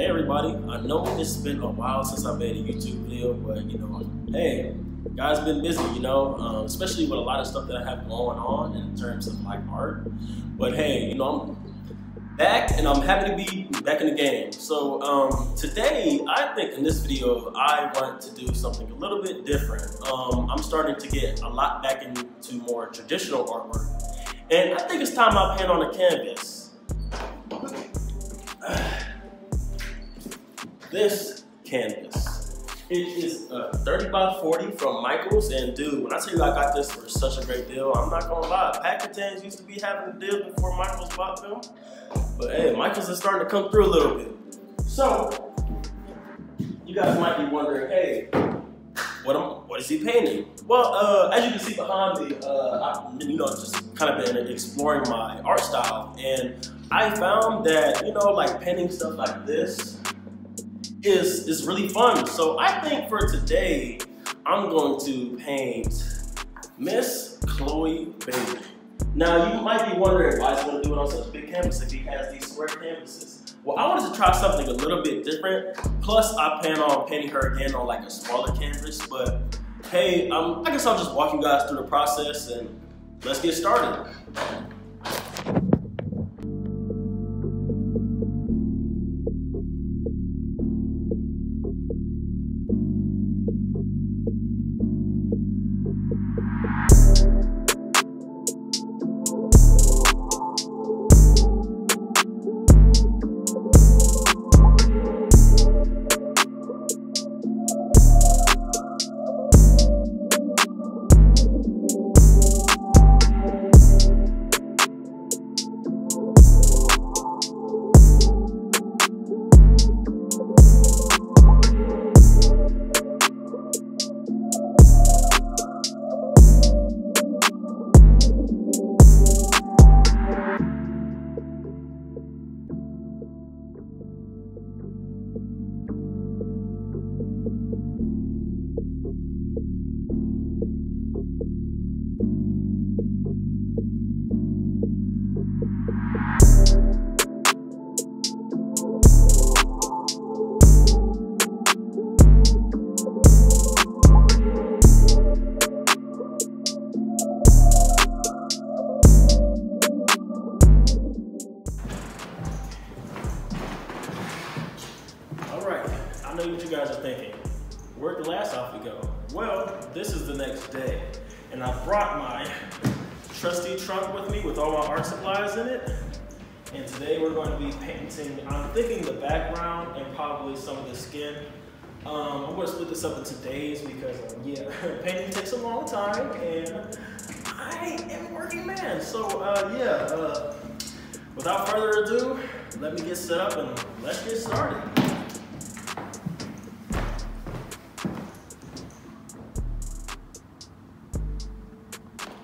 Hey everybody, I know it's been a while since I made a YouTube video, but you know, hey, guys been busy, you know, especially with a lot of stuff that I have going on in terms of like art. But hey, you know, I'm back and I'm happy to be back in the game. So today, I think in this video, I want to do something a little bit different. I'm starting to get a lot back into more traditional artwork. And I think it's time I paint on a canvas. This canvas, it is a 30x40 from Michaels, and dude, when I tell you I got this for such a great deal, I'm not gonna lie, Packetans used to be having a deal before Michaels bought them, but hey, Michaels is starting to come through a little bit. So, you guys might be wondering, hey, what is he painting? Well, as you can see behind me, I've you know, just kind of been exploring my art style, and I found that, you know, like painting stuff like this, is really fun. So I think for today, I'm going to paint Miss Chloe Bailey. Now you might be wondering why he's gonna do it on such a big canvas if he has these square canvases. Well, I wanted to try something a little bit different. Plus I plan on painting her again on like a smaller canvas, but hey, I guess I'll just walk you guys through the process and let's get started. What you guys are thinking, where'd the last outfit go? Well, this is the next day, and I brought my trusty trunk with me with all my art supplies in it, and today we're going to be painting, I'm thinking the background and probably some of the skin. I'm going to split this up into days because, yeah, painting takes a long time, and I am a working man, so yeah, without further ado, let me get set up and let's get started.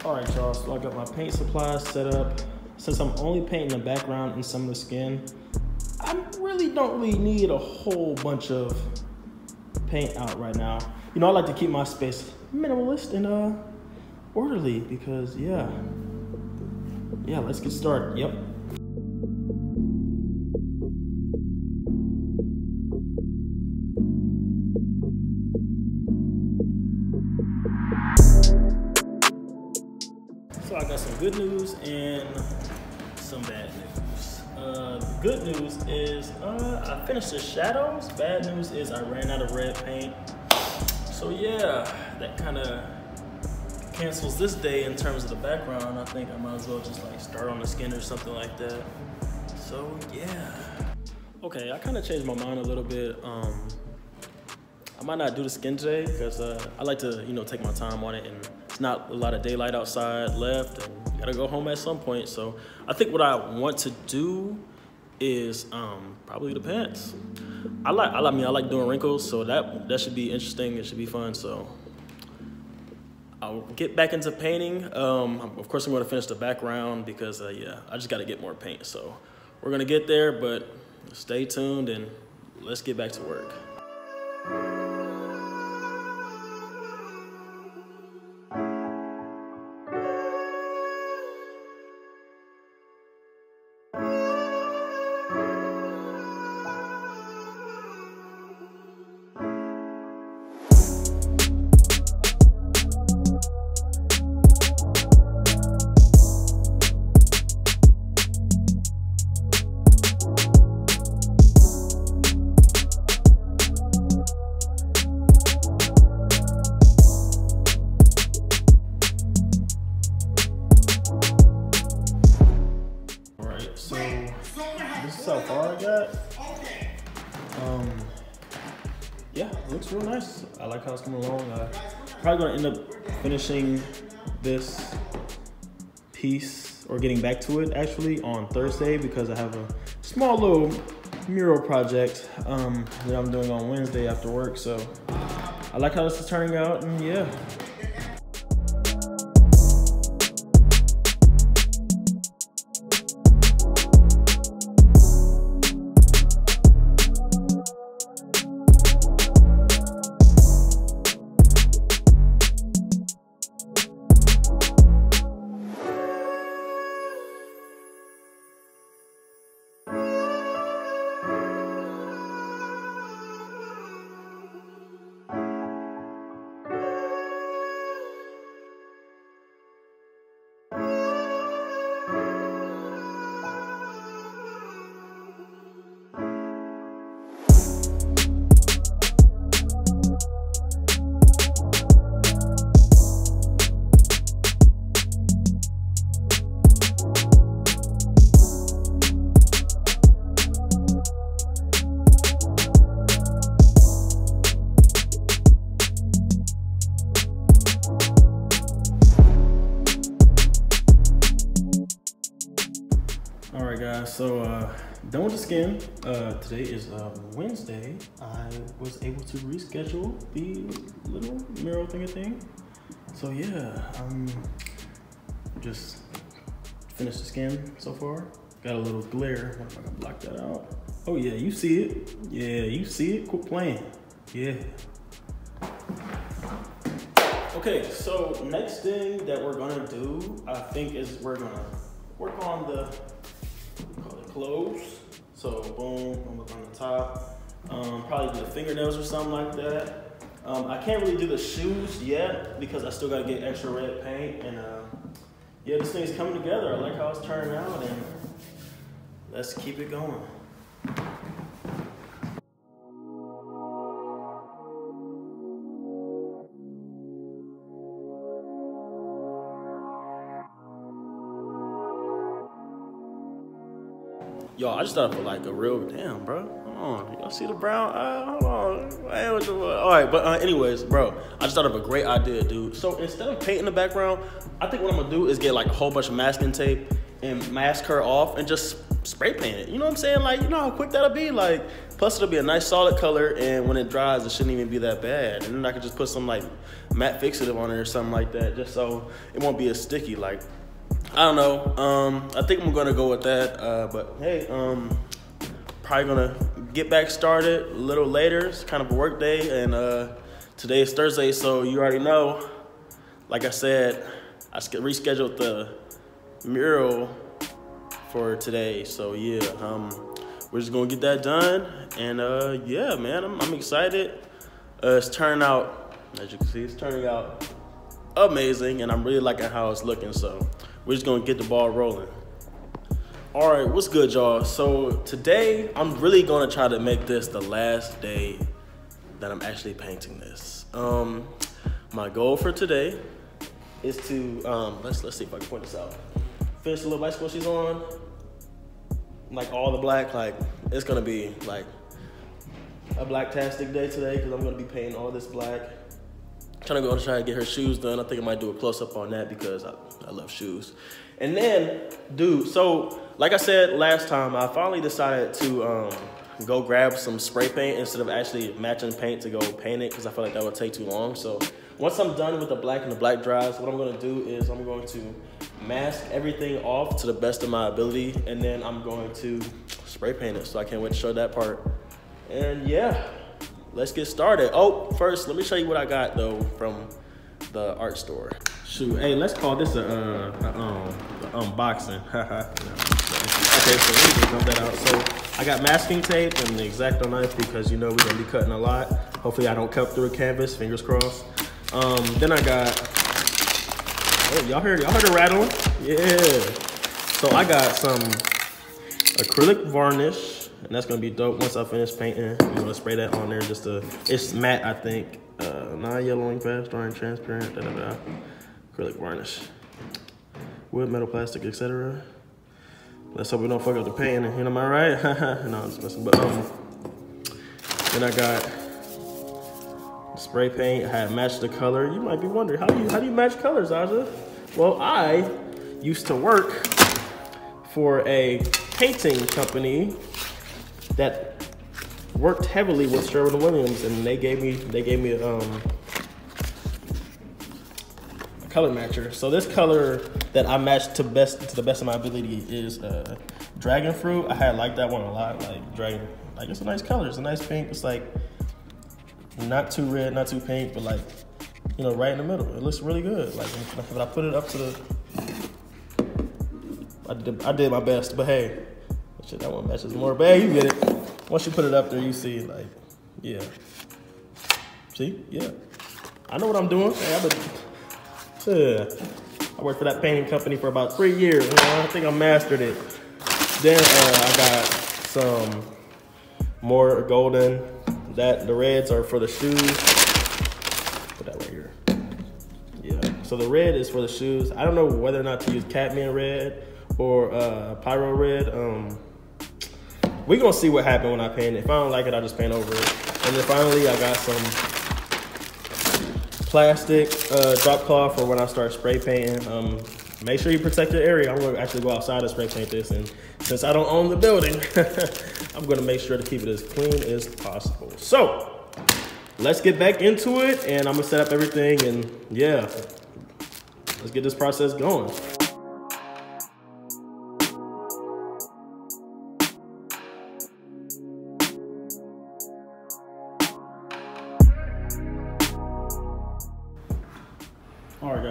Alright y'all, so I got my paint supplies set up. Since I'm only painting the background and some of the skin, I don't really need a whole bunch of paint out right now. You know, I like to keep my space minimalist and orderly because yeah, let's get started. Yep. I got some good news and some bad news. The good news is I finished the shadows. Bad news is I ran out of red paint. So yeah, that kind of cancels this day in terms of the background. I think I might as well just like start on the skin or something like that. So yeah. Okay, I kind of changed my mind a little bit. I might not do the skin today because I like to, you know, take my time on it, and it's not a lot of daylight outside left, and you gotta go home at some point. So I think what I want to do is probably the pants. I like doing wrinkles, so that should be interesting. It should be fun. So I'll get back into painting. Of course, I'm gonna finish the background because yeah, I just gotta get more paint. So we're gonna get there, but stay tuned and let's get back to work. So this is how far I got. Yeah, it looks real nice. I like how it's coming along. I'm probably gonna end up finishing this piece or getting back to it actually on Thursday because I have a small little mural project that I'm doing on Wednesday after work. So I like how this is turning out, and yeah. So done with the skin. Today is Wednesday. I was able to reschedule the little mural thing. So yeah, just finished the skin so far. Got a little glare. I wonder if I can block that out. Oh yeah, you see it. Yeah, you see it. Quit playing. Yeah. Okay, so next thing that we're gonna do, I think, is we're gonna work on the clothes. So boom, I'm up on the top. Probably do the fingernails or something like that. I can't really do the shoes yet because I still gotta get extra red paint, and yeah, this thing's coming together. I like how it's turning out, and let's keep it going. Yo, I just thought for like a real damn, bro. Hold on, y'all see the brown eye? Hold on. I ain't with the, all right, but anyways, bro, I just thought of a great idea, dude. So instead of painting the background, I think what I'm gonna do is get like a whole bunch of masking tape and mask her off and just spray paint it. You know what I'm saying? Like, you know how quick that'll be. Like, plus it'll be a nice solid color, and when it dries, it shouldn't even be that bad. And then I could just put some like matte fixative on it or something like that, just so it won't be as sticky. Like, I don't know. I think I'm gonna go with that. But hey, probably gonna get back started a little later. It's kind of a work day, and today is Thursday, so you already know. Like I said, I rescheduled the mural for today, so yeah, we're just gonna get that done, and yeah, man, I'm excited. It's turning out, as you can see, it's turning out amazing, and I'm really liking how it's looking. So we're just gonna get the ball rolling. All right, what's good, y'all? So today, I'm really gonna try to make this the last day that I'm actually painting this. My goal for today is to, let's see if I can point this out. Finish the little bicycle she's on, like all the black, like it's gonna be like a blacktastic day today because I'm gonna be painting all this black. Trying to get her shoes done. I think I might do a close-up on that because I love shoes. And then, dude, so like I said last time, I finally decided to go grab some spray paint instead of actually matching paint to go paint it because I feel like that would take too long. So once I'm done with the black and the black dries, what I'm gonna do is I'm going to mask everything off to the best of my ability, and then I'm going to spray paint it. So I can't wait to show that part. And yeah. Let's get started. Oh, first, let me show you what I got though from the art store. Shoot, hey, let's call this a unboxing. Okay, so let me just dump that out. So I got masking tape and the X-Acto knife because you know we're gonna be cutting a lot. Hopefully I don't cut through a canvas, fingers crossed. Then I got, oh, y'all heard it rattling? Yeah. So I got some acrylic varnish. And that's gonna be dope once I finish painting. I'm gonna spray that on there just to, it's matte, I think. Not yellowing fast, aren't transparent, da da da. Acrylic varnish. Wood, metal, plastic, etc. Let's hope we don't fuck up the painting. You know am I right? No, I'm just messing. But then I got spray paint. I had matched the color. You might be wondering how do you match colors, Aja? Well, I used to work for a painting company that worked heavily with Sherwin Williams, and they gave me a color matcher. So this color that I matched to the best of my ability is Dragon Fruit. I like that one a lot. Like Dragon, like it's a nice color. It's a nice pink. It's like not too red, not too pink, but like, you know, right in the middle. It looks really good. Like when I put it up to the, I did my best, but hey, shit, that one matches more. But hey, you get it. Once you put it up there, you see like, yeah. See, yeah. I know what I'm doing. Hey, I worked for that painting company for about 3 years. You know, I think I mastered it. Then I got some more golden. That the reds are for the shoes. Put that right here. Yeah. So the red is for the shoes. I don't know whether or not to use cadmium red or pyro red. We gonna see what happened when I paint it. If I don't like it, I just paint over it. And then finally, I got some plastic drop cloth for when I start spray painting. Make sure you protect your area. I'm gonna actually go outside and spray paint this, and since I don't own the building, I'm gonna make sure to keep it as clean as possible. So let's get back into it, and I'm gonna set up everything, and yeah, let's get this process going.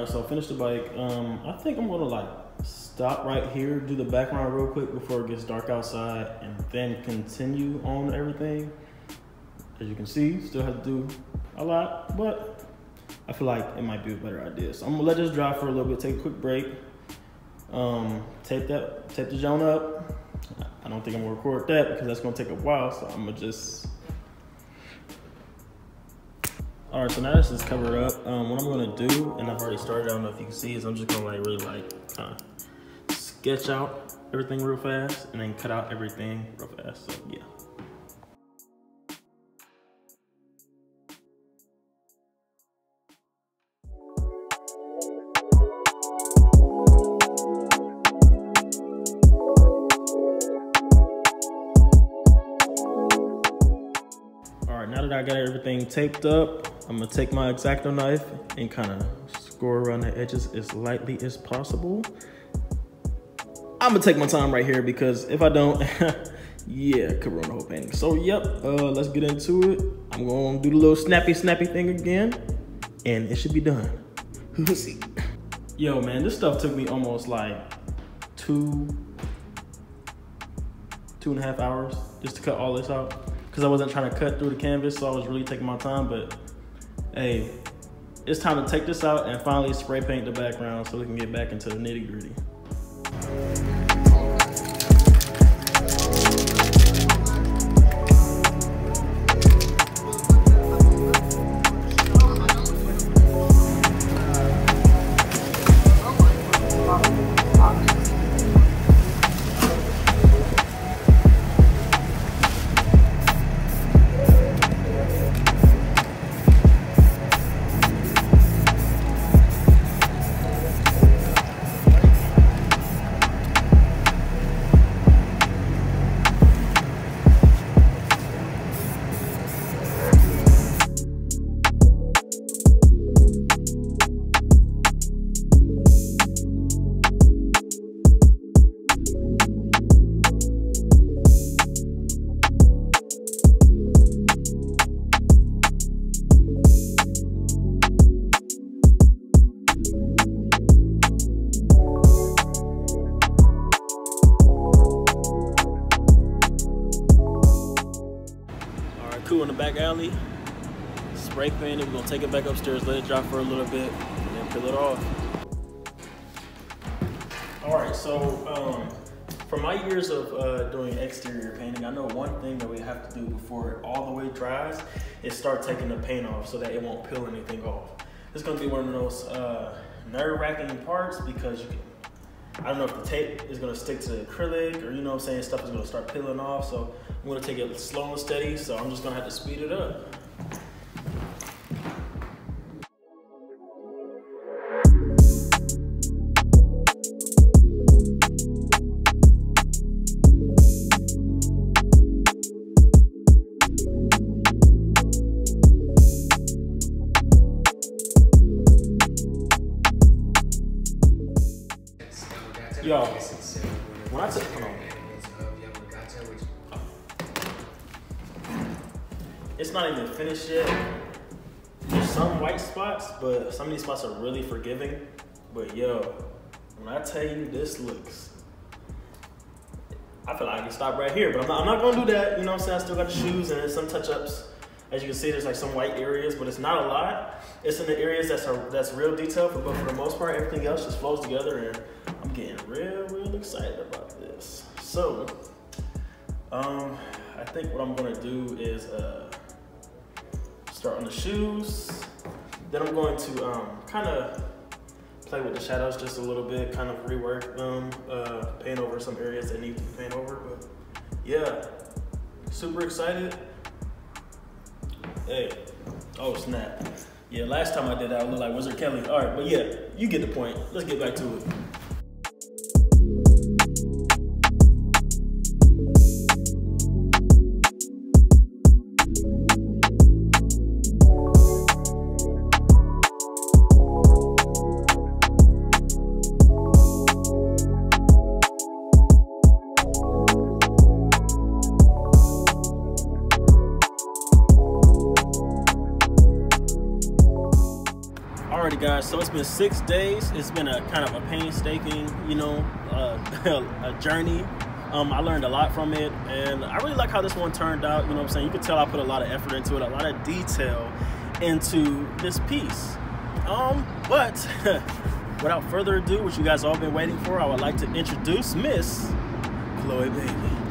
So I finished the bike. I think I'm gonna like stop right here, do the background real quick before it gets dark outside, and then continue on everything. As you can see, still have to do a lot, but I feel like it might be a better idea. So I'm gonna let this dry for a little bit, take a quick break, tape the joint up. I don't think I'm gonna record that because that's gonna take a while, so I'm gonna just. All right, so now this is covered up. What I'm gonna do, and I've already started, I don't know if you can see, is I'm just gonna like really like kind of sketch out everything real fast and then cut out everything real fast, so yeah. I got everything taped up. I'm gonna take my X-Acto knife and kind of score around the edges as lightly as possible. I'm gonna take my time right here because if I don't, yeah, could ruin the whole painting. So yep, let's get into it. I'm gonna do the little snappy thing again, and it should be done. Let's see. Yo man, this stuff took me almost like two and a half hours just to cut all this out. Cause I wasn't trying to cut through the canvas, so I was really taking my time, but hey, it's time to take this out and finally spray paint the background so we can get back into the nitty gritty. In the back alley, spray paint it. We're gonna take it back upstairs, let it dry for a little bit, and then peel it off. All right, so for my years of doing exterior painting, I know one thing that we have to do before it all the way dries is start taking the paint off so that it won't peel anything off. It's gonna be one of those nerve-wracking parts because you can I don't know if the tape is gonna stick to the acrylic or, you know what I'm saying, stuff is gonna start peeling off. So I'm gonna take it slow and steady. So I'm just gonna have to speed it up. Yo, when I took, it's not even finished yet. There's some white spots, but some of these spots are really forgiving. But yo, when I tell you this looks, I feel like I can stop right here, but I'm not gonna do that. You know what I'm saying? I still got the shoes and there's some touch-ups. As you can see, there's like some white areas, but it's not a lot. It's in the areas that's real detail, but for the most part, everything else just flows together, and I'm getting real excited about this. So, I think what I'm gonna do is start on the shoes. Then I'm going to kind of play with the shadows just a little bit, kind of rework them, paint over some areas that need to be painted over. But yeah, super excited. Hey, oh snap. Yeah, last time I did that, I looked like Wizard Kelly. All right, but yeah, you get the point. Let's get back to it. Alrighty guys, so it's been 6 days. It's been a kind of a painstaking, you know, a journey. I learned a lot from it, and I really like how this one turned out. You know what I'm saying? You can tell I put a lot of effort into it, a lot of detail into this piece. But without further ado, what you guys all been waiting for, I would like to introduce Miss Chloe Bailey.